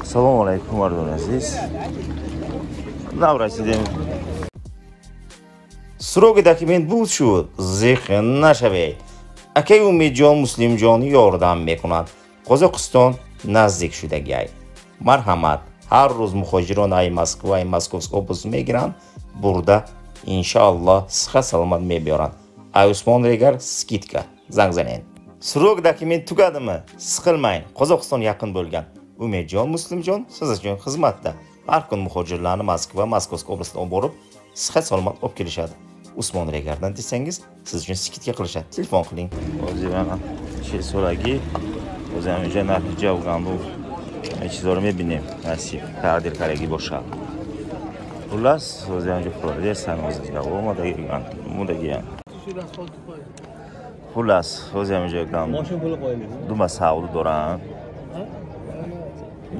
Assalomu alaykum Ardon aziz. Davrasidem. Surog dokument bu shud, zehn nashaved. Akay umidjon muslimjon yordam mekunad. Qozog'iston nazdik shudagay. Marhamat. Har roz muhojirona Moskva, Moskovsk oblast megirand. Burada inshaalloh siha salomat meborand. Usmon Regar skitka zang zanen. Surog dokument tugadimi? Siqilmang. Qozog'iston yaqin bo'lgan. Umidjon Muslimjon siz uchun xizmatda. Har kun muhojirlarni Moskva, Moskovsk oblastidan borib, siha salomat olib kelishadi. Usmon Regardan desangiz, siz uchun skitka qilishadi. Telefon qiling. O'zimam şey so'ragi, o'zim uchun natija bo'lgan bu çizor mebinem. Nasib ta'dir karagi bo'shadi. Xullas, o'zim uchun proje sanozga bo'lmadi, mudaga. Xullas, o'zim uchun mashina bo'lib qo'yamiz. Duma savol doran.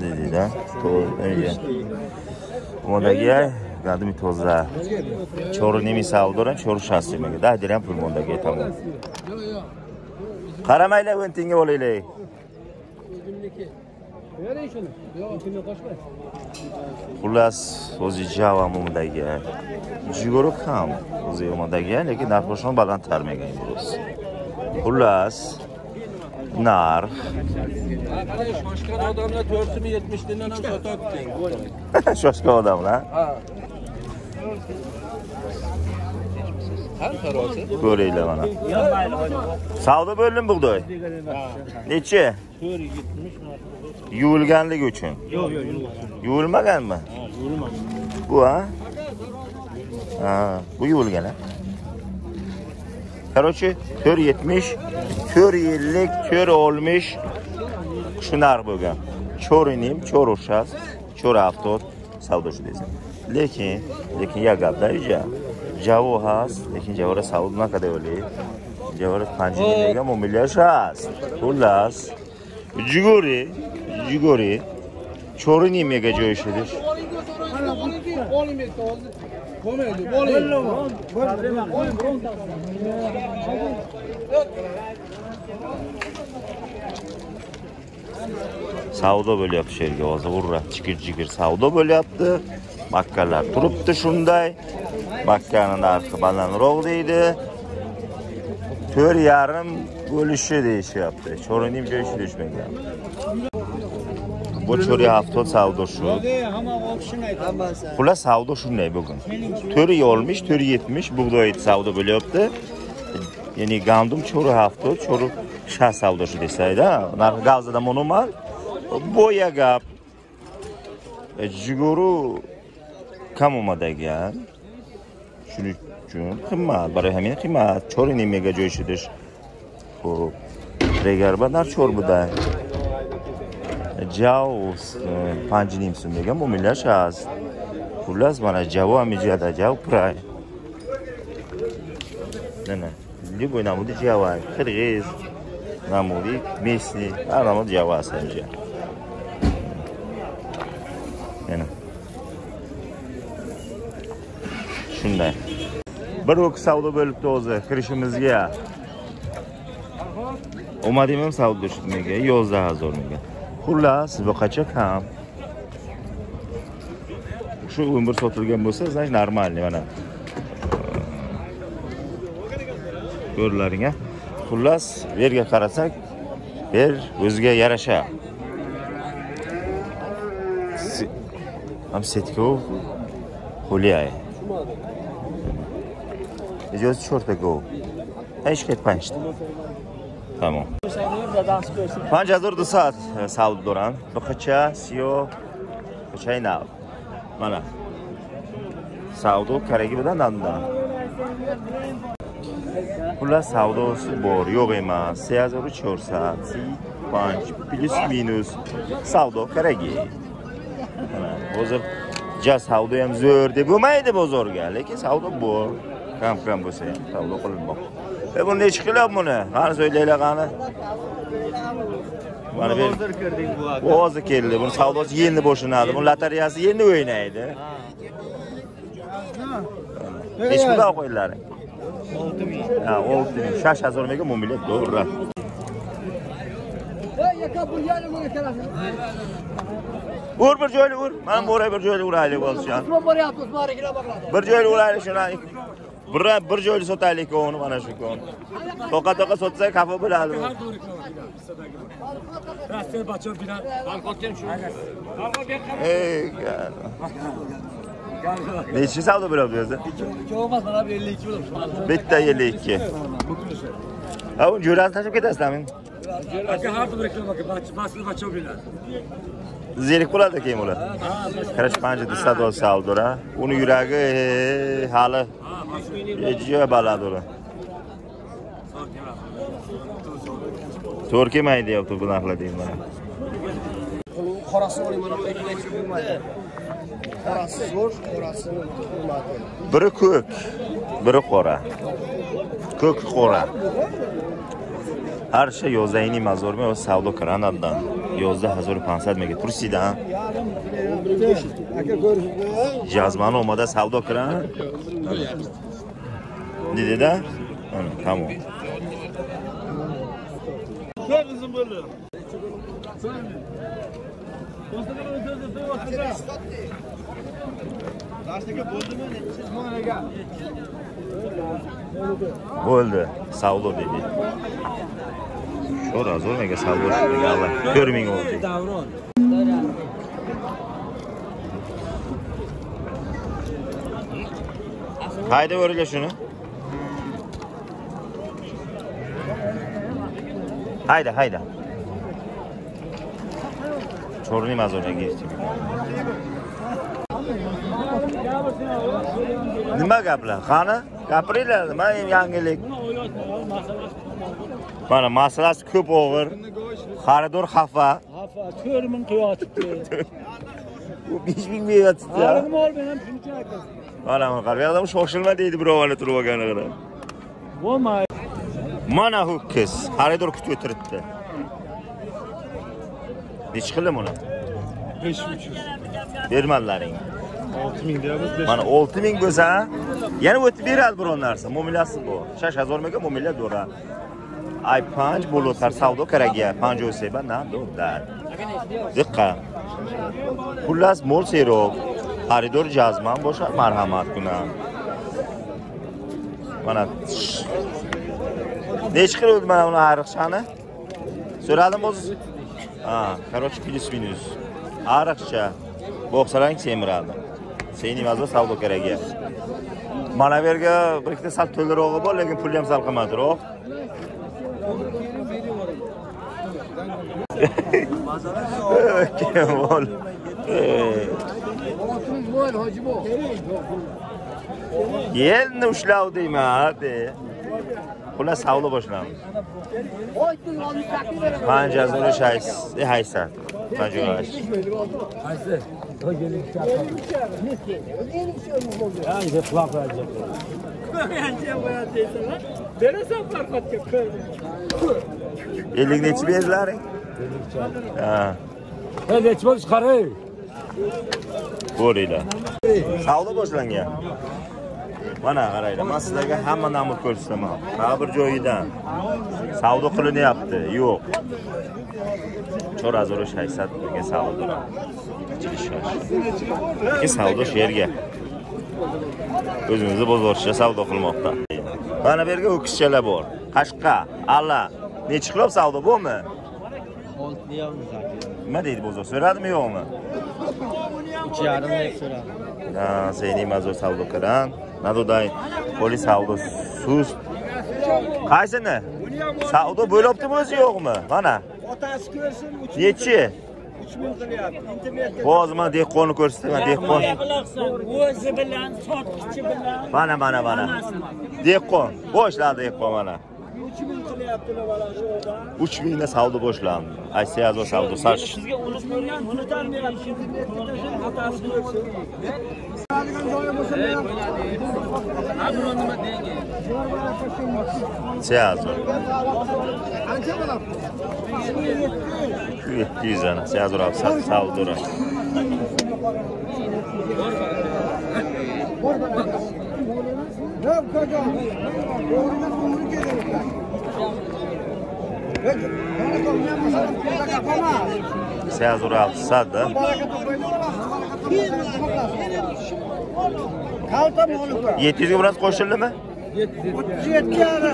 Dedida to'g'ri. Bundagi qadimiy toza. Chornimi savdoran, chor shasimiga da diram pul bundagi tamom. Qaramaylar, o'n tenga olinglar. O'zimniki. Bering shuni. Yo'q, kimni qo'shmang. Xullas, o'zi javob bundagi. Jigorok ham o'zi bundagi, lekin narxoshon balandtarmagan bo'ls. Xullas nar. Şaşkın adamla 470'linden hem satak. Şaşkın adamla. Böyleyle bana. Savda bölüm buğday. Neçe? Yulgenlik için. Yok yok yulmagan. Yulmagan mı? Yulmagan. Bu ha? Ha, bu yulgen ha. Karoçi, tör 70, tör 50, tör olmuş. Şunar bugün. Çorunim, çoruşaz, çor avtor, savdoşu desin. Lekin ya gabda yüce. Cavo has, lekin cavara savdu ne kadar öyle. Cavara pancini legam, o milyaj has. Kullas. Jigori. Çorunim yege coyuşudur. Savda böyle yaptı şerge oza vurra çikir savda böyle yaptı. Bakkallar turuptu şunday. Bakkalın arka banan roğdaydı. Tör yarım bölüşü diye şey yaptı. Çorunim göğüşü düşmek lazım. Bu çöre hafta savdo şu. Kula savdo şu ne bugün? Törü olmuş, törü yetmiş. Buğday savdo böyle yaptı. Yani gandım çöre hafta, çöre şah savdo şu deseydi ha. Gazda monomal. Boya gap. Jiguru kamumada gel. Şunu kıyma, bari hemen kıyma. Çöre ne mega coşudur. Bu regarbanar çorbada. Cavus pancini imsumdega bu millash az. Xullas mana javo amijada jav pray. Nana, liboy namudi javo, qirg'iz, namudi, mesli, aramod javo asanja. Nana. Shunday. Bir o'q savdo bo'libdi o'zi kirishimizga. Omadim ham savdo do'shimiga 11000 mega. Xullas, bu kaçak ham. Şu ömür sotilgan bo'lsa, zaten normal mana. Ko'rlaringa. Xullas, yerga qarasak, yer o'ziga yarasha. Ham setko xuliyay. Ejoz shortago. Ayshket panch. Tamam. 5000 saat savdo doran. Baqacha, siyo, qo'chaynav. Mana. Savdo karagi bilan nanda. Pullar savdosi bor, yo'q emas. 3400, 35 plus minus savdo karagi. Mana, hozir ja savdo ham zo'r deb bo'lmaydi bozorga, lekin savdo bor. Kam bo'lsa ham savdo qilinmoqda. Bu ne çıkıyor bunu? Hani söyleyler kanı? Bana bir boğazı kirli. Bunun savdosu yeni boşunadı. Bunun lataryası yeni oynaydı. Hiç mi daha koydular? 6 milyon. Ha 6 milyon. Şaş hazır mı ki bu millet doğru. Vur bir şöyle vur. Ben buraya bir şöyle vurayım olsun. Bir şöyle vurayım şuna. Bir şöyle sotaylık onu bana şu konu. Toka toka sotsa kafa bulalım. Rastır bacho bilan. Balqotgan shu. Balqotgan. Ey gel. Neçe savdo bo'ladi? 2 olmaz, mana 52 bo'lib qoldi. Bitta 52. Ha, u jo'rani tashib ketasizmi? Aka har bir reklamaga mas'ul bacho bilan. Zerik bo'ladi keyin ular. Ha, 45 distado savdo ra. Uni yuragi hali ejja baladolar. To'rkemaydi deyapti bu narxlar deyman. Qorasi oling mana bu ikkita bo'lmaydi. Qorasi zo'r, qorasi bo'lmaydi. Biri ko'k, biri qora. Ko'k qora. Har şey yozayni mazormi va savdo Granadadan 11500 mega Tursiyadan. Aka ko'rishdi. Jazmani omada savdo Granada. Dedi-da? Ana, tamam. Çok uzun böyle. Oldu. Savdo dedi. Şu razı olmaya savdo şimdi Allah. Görmeyin oldu. Haydi öyle şunu. Haydi haydi. Çorluyum az önce geçtim. Nima gaplar? Qani? Gapiringlar, mana yangilik. Mana masalasi ko'p og'ir. Xaridor xafa. Xafa 4000 qo'yatibdi. U 5000 beribdi. Harim olib ham shuncha aytasiz. Mana bu qarab, adam shoshilma deydi birovlar turib olganiga. Bo'lmaydi. Mana ho'kiz, xaridor kutib o'tiribdi. Nech qilim uni? 5300. Bermalaring. 6000 deyapmiz. Mana 6000 bo'lsa, yana o'tib beradi biron narsa. Muomilasi bu. 6000 mega muomila dora. Ay 5 bo'lotar savdo karaga 57 na do'lar. Diqqat. Xullas mo'l serov. Xaridor jazman bo'sha marhamat qilgan. Mana Neç kilo oldu bana onun arıkçanı? Söyledim boz. Ha, karoç plus minus. Arıkça. Boksaların semir aldım. Senin imazda savdo kereke. Bana verge bir iki sal tölleri oğlu bol, lakin pullem salkamadır o. Kim bol? Yelni uşlav deyme hadi. Buna savdo başlandı. 5600. Savdo başlandı. Mana qaraylar, men sizlarga hamma namud ko'rsataman. Har bir joyidan savdo qilinyapti. Yo'q. 4600 ga savdo. Ki savdo shu yerga. O'zingizni bozorcha savdo qilmoqda. Mana bu yerga o'kischalar bor. Qashqa, alla. Necha qilob savdo bo'lmi? 6 deyapmiz aka. Nima deydi bozor? So'radimi yo'qmi? 3.5 deb so'radim. Ha, sening mazur savdo qilan. Nadoday polis savdo sus. Qaysini? Savdo bo'libdimi o'zi yo'qmi? Mana. Otasi ko'rsin 3. Nechi? 3000 qilyapti. Internetga. Hozir dehqonni ko'rsataman, dehqon. O'zi bilan, sotuvchi bilan. Mana. Dehqon, boshladi dehqon mana. 3000 qilyaptilar mana shu yerda. 3000 da savdo boshlandi. Aysiyazo savdo sarf. Sizga 10 million unitar beramiz. Internetda xatasi ko'rsin. Siyazor. Kütüzana, siyazor abi savdura. Seyaz Ural Sada. Yetizgi burası koşullu mu?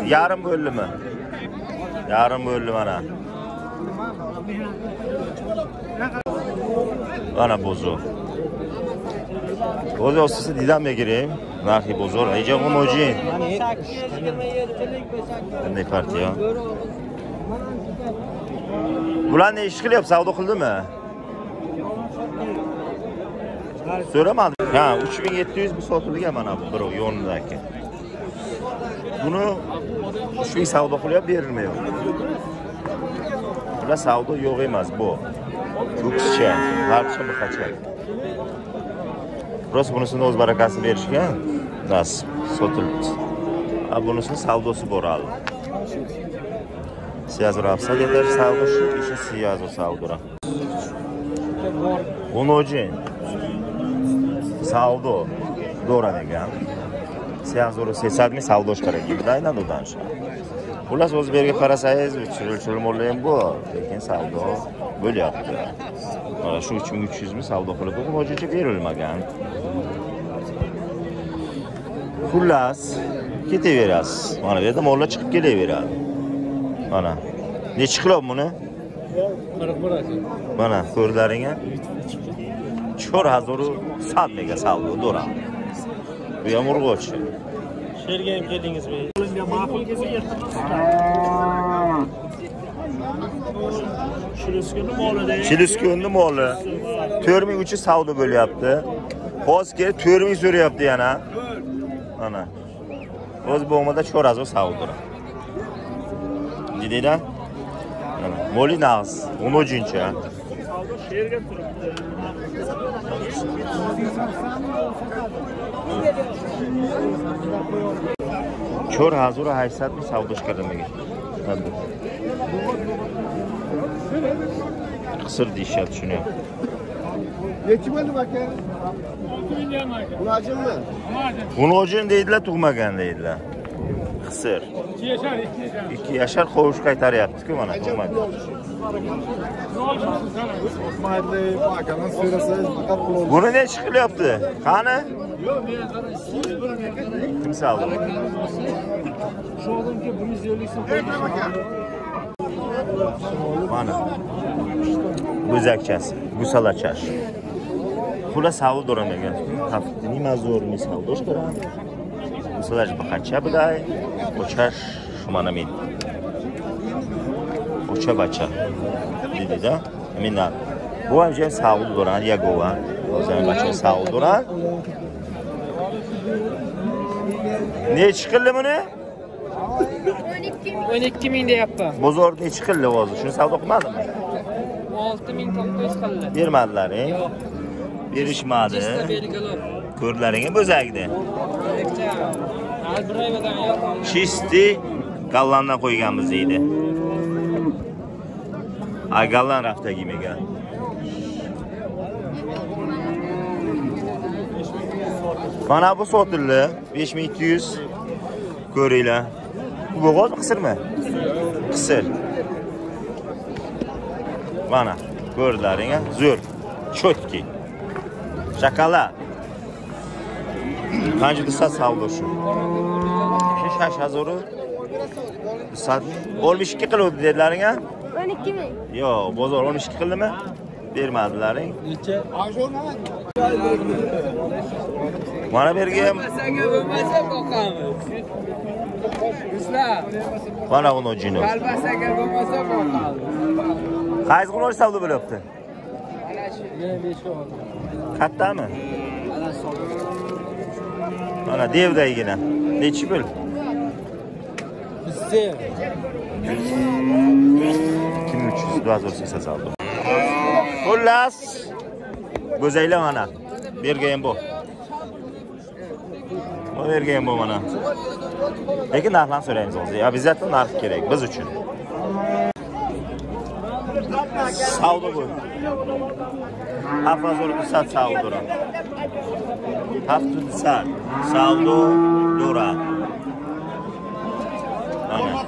Yarım bölü mü? Yarım bölü bana. Bana bozu. Bozu olsası didamya gireyim. Narhi bozu. Nece homoji. Ne farkı ya? Bulan ne iş kılıyor? Savda kıldı mı? Söylemedi. Ha 3700 bu sotuldu ya bana bro yolundaki. Bunu 3000 savda kılıyor verilmiyor. Buna savda yok emez bu. Türkçe, Arapça mı kaçar? Burası bunusunda öz barakası verişken nasıl sotuldu. Ha bunusunda savdası boralı. Siyazır hafsa gelir savda şu işin siyazı savdura. Onoji. Saldo doğru ne gel? Siyaz doğru sesadmi saldoş karagi bir dayına dodan şu. Ulas oz berge parasayız çürül olayım bu. Lekin saldo böyle yaptı. Ara şu 3300 mi saldo kılıp bu hocacı verilme gel. Ulas kete veras. Bana verdim orla çıkıp gele verar. Bana ne çıkıram bunu? Bana sorularına. 4000 mega saldı dora. Bu yağmur koç. Şergeyim geldiniz mi? Ma'qul kesi yırtınız. Şiliskönlü mo'li. Şiliskönlü mo'li. 4300 savdo böyle yaptı. Hozir geri 4000 so'ra yaptı yana. Ana. O'z bo'g'imida 4000 savdo dora. Jidida. Mo'li naz 13-chi. Şerga turibdi. Çor hazır haysat mı savdoş kademe git. Kısır dişat şunu. Yetmedi bak ya. Bu acın mı? Bunu acın dediler, tuğmagan dediler. Kısır. 2 yaşar kovuş kaytar yaptık ki bana tuğmagan. Bunu ne şıklı yaptı? Kanı? Kim sağladı? Bana. Güzel çarşı. Güzel çarşı. Kula sağlı duramaya gel. Hafifte neyim az doğru misal. Doş duram. Güzel çarşı bakan çabıday. O çarşı şumanam edin. O çabaça. Dedi de. Minna. Bu amcam sağlı duran. Yagova. O zaman kaçan sağlı duran. Ne çıkıldı bunu? 12.000 de yaptı. Bozor ne çıkıldı oldu? Şunu savda okumadı mı? 6.900 kaldı. Vermediler he? Yok. Verişmedi. Körlerini böze gidi. Çisti Gallan'dan koyganımız deydi. Ay Gallan rafta giyme gel. Bana bu sotildi 5200 ko'ringlar. Bu bo'g'oz qisirmi? Qisir. Mana ko'rdilaring-a, zo'r, chotki. Shokolad. Qancha dusat savdo shu? 6000. Dusat 12 qildi dedilaring-a? 12000. Yo'q, bozor 12 qildimi? Bermadilaring. Necha? Mana bergim. Mana uni jino. Qalbasaga bo'lmasa boqamiz. Qaysi qulor savdo bo'lyapti? Ana shu 25 oldi. Kattami? Mana savdo. Mana devdaygina. Nechi pul? Bizda 2300 savdo. Xullas. Go'zaylar mana. Bergan bu. O bergan bu mana. Lekin narxdan so'raymiz hozir. Obязательно narx kerak biz uchun. Savdo bu. Hafazor dusat savdo. Haftu dusat savdo dura. Mana.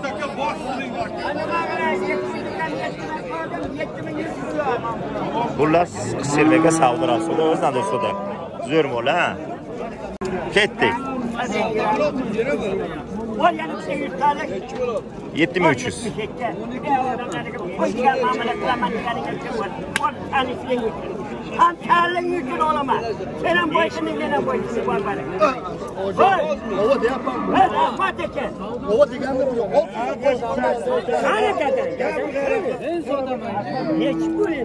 Bunlar servega savdolar so'da o'zdan do'stida. Zo'r mol ha. Ketdik. 7300. Ham kalın yükün olama. Senin boyunun benim boyunum var bana. Baba de yapam. Baba pateke. Baba digan de bu. Sana kadar. En sonda ben. Geç buraya.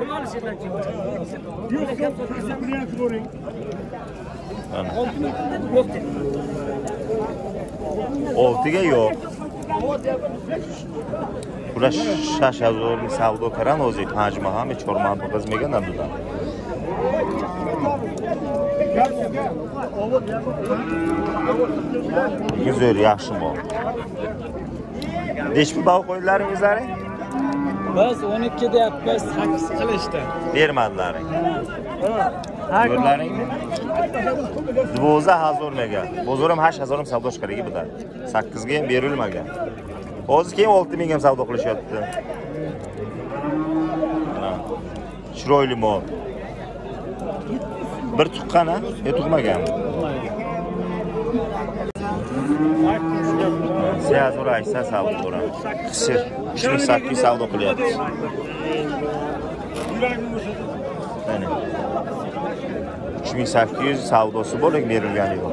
Bunlar şeyler ki. 180 liraya koyun. Oltiga yo'q. Bular shashazorning savdo karan o'zi hajmi ham chorman qizmagan abdudan. Güzel yaxshi mol. Nechta bav qo'ylaringizlaring? Biz 12 deyapmiz, 8 qilishdi. Bermadilaring. Yo'llaringmi? Zvoza hazırlaga. Bozorum 8000 savdo shikariga bidar. 8 ga berilmagan. Hozir keyin 6000 ham savdo qilishyapti. Chiroyli mol. Bir tuqqan ha, tug'magan. Siyazura aysa savdo ko'radi. Qisir 3800 savdo qilyapti. Mana 3800 savdosi bo'lib berilgan edi.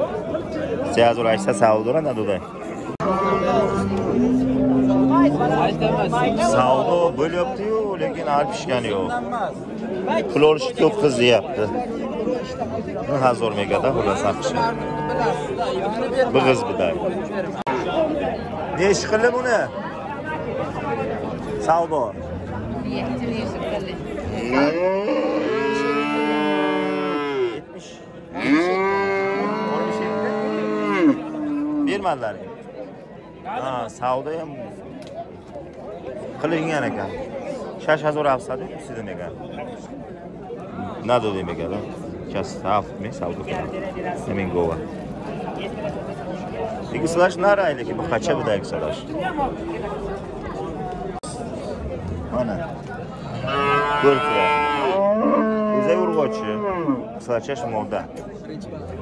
Siyazur aysa savdolar nadoda. Savdo bo'lyapti-yu, lekin olib pishgani yo'q. Pul olish ko'p qizyapti. 1000 megada xulosa saqchi. Bigiz biday. Nechi qilib buni? Savdo. Bermadilar. Ha, savdo ham qilingan ekan. 6000 afsadi sizdan ekan. Nado demagala. Just half me savdo qilgan. Hemen gova. Lekin slash narayli ki bu qacha bidak salash. Mana. Ko'rib Saçaş moda.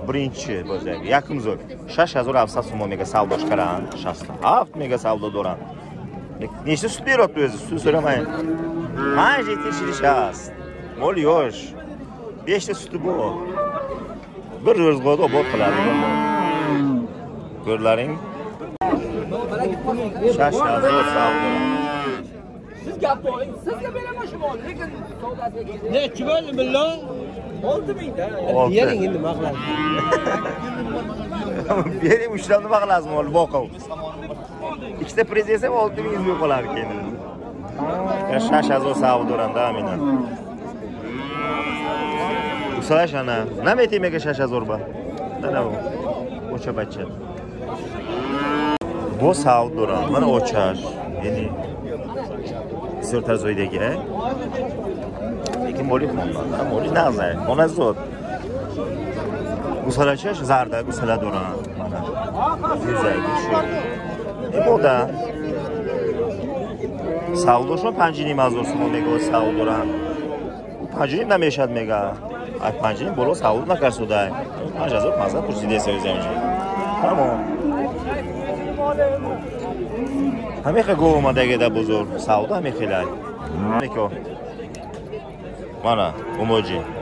Birinci bozak. Yakım zor. 6000 afsat sumo mega savdo chiqaran, 6000 mega savdo doran. Nechta sut beryapti o'zi? Sut so'ramang. Mana 76. Mol yosh. 5 ta suti bor. Bir ro'zg'orda obod qiladi. Ko'rlaring. 6000 savdo. Siz gap qo'ying, sizga beraman shu mol, lekin savdasiga keling. Nechi bo'ldi billo? 6000 da. Bering endi maqlaz. Bering 3 tani maqlaz mol boqov. Ikkita prez esa 6000 yo'q qolar ekan. Ya 6000 savdoranda aminan. Usalash ana, nima aytmaga 6000 ba. Mana bu. O'cha bacha. Bu savdoran, mana o'chash, ya'ni Sirtazoydagi. Lekin molik bo'lmadi, molik nazar, monazot. Gusalachash zarda, gusaladoran mana. Yuzagi shu. Eboda savdo shu 5-ning mazmusi bo'lmagan savdoran. U 5-ning nima yashadmagan. Ay 5-ning bo'lo savdo nakarsuday. Majazot mazza kursida esa o'zimcha. Tamom. Hameka Govmadagida bozor savdo mexilay. Mana umoji.